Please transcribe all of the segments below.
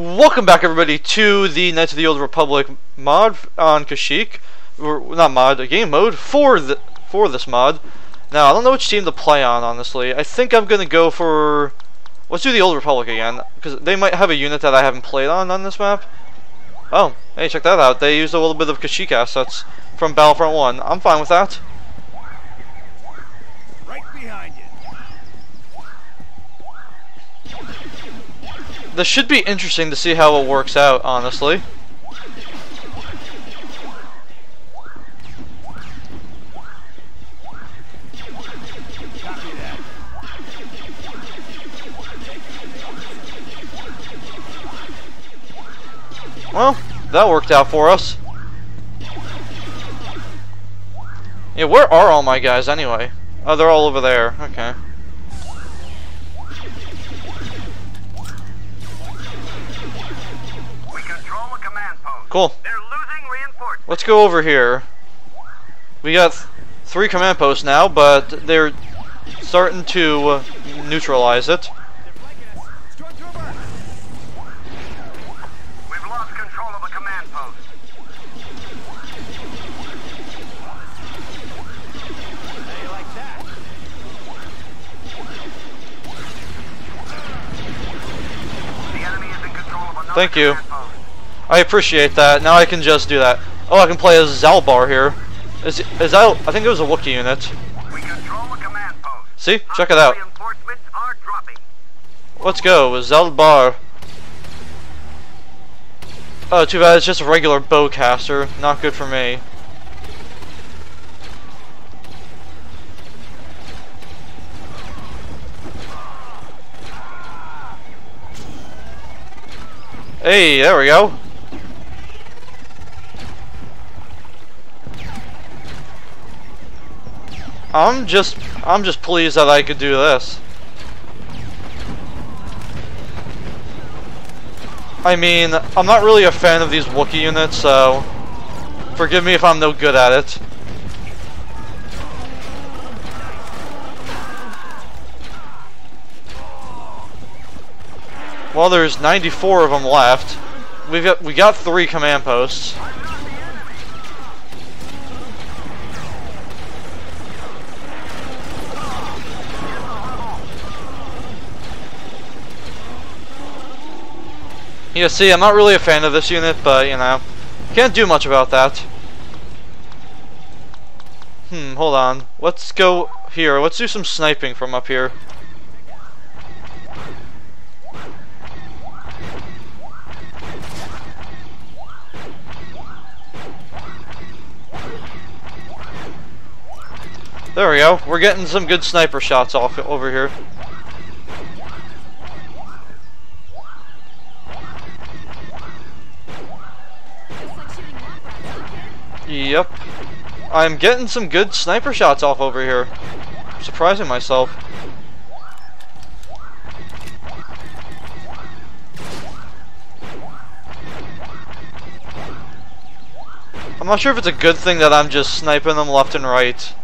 Welcome back, everybody, to the Knights of the Old Republic mod on Kashyyyk. Not mod, a game mode for this mod. Now, I don't know which team to play on, honestly. I think I'm gonna go for... let's do the Old Republic again, because they might have a unit that I haven't played on this map. Oh, hey, check that out. They used a little bit of Kashyyyk assets from Battlefront 1. I'm fine with that. Right behind you. This should be interesting to see how it works out, honestly. Copy that. Well, that worked out for us. Yeah, where are all my guys anyway? Oh, they're all over there. Okay. Cool. They're losing reinforcements. Let's go over here. We got three command posts now, but they're starting to neutralize it. We've lost control of a command post. The enemy is in control of another. Thank you. I appreciate that. Now I can just do that. Oh, I can play as Zaalbar here. Is that? I think it was a Wookiee unit. We control a command post. See? Check it out. Reinforcements are dropping. Let's go with Zaalbar. Oh, too bad. It's just a regular bowcaster. Not good for me. Hey, there we go. I'm just pleased that I could do this. I mean, I'm not really a fan of these Wookiee units, so forgive me if I'm no good at it. Well, there's 94 of them left. We got three command posts. Yeah, see, I'm not really a fan of this unit, but, you know, can't do much about that. Hold on. Let's go here. Let's do some sniping from up here. There we go. We're getting some good sniper shots off over here. Yep. I'm getting some good sniper shots off over here. I'm surprising myself. I'm not sure if it's a good thing that I'm just sniping them left and right.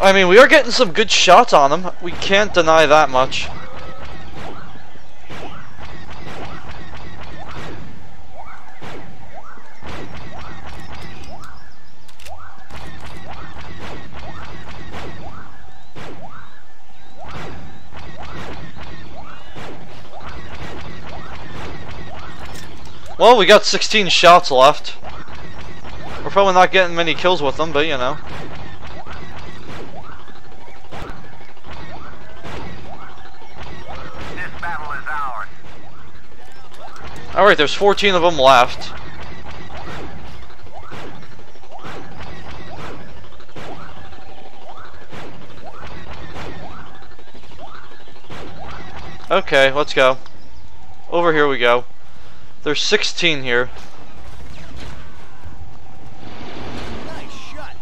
I mean, we are getting some good shots on them. We can't deny that much. Well, we got 16 shots left. We're probably not getting many kills with them, but you know. This battle is ours. Alright, there's 14 of them left. Okay, let's go. Over here we go. There's 16 here. Nice shot.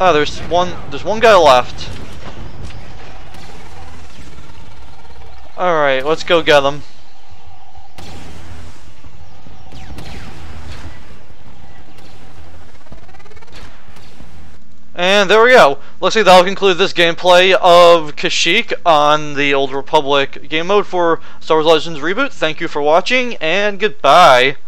Ah, there's one guy left. All right, let's go get him. And there we go. Let's see, that'll conclude this gameplay of Kashyyyk on the Old Republic game mode for Star Wars Legends Reboot. Thank you for watching, and goodbye.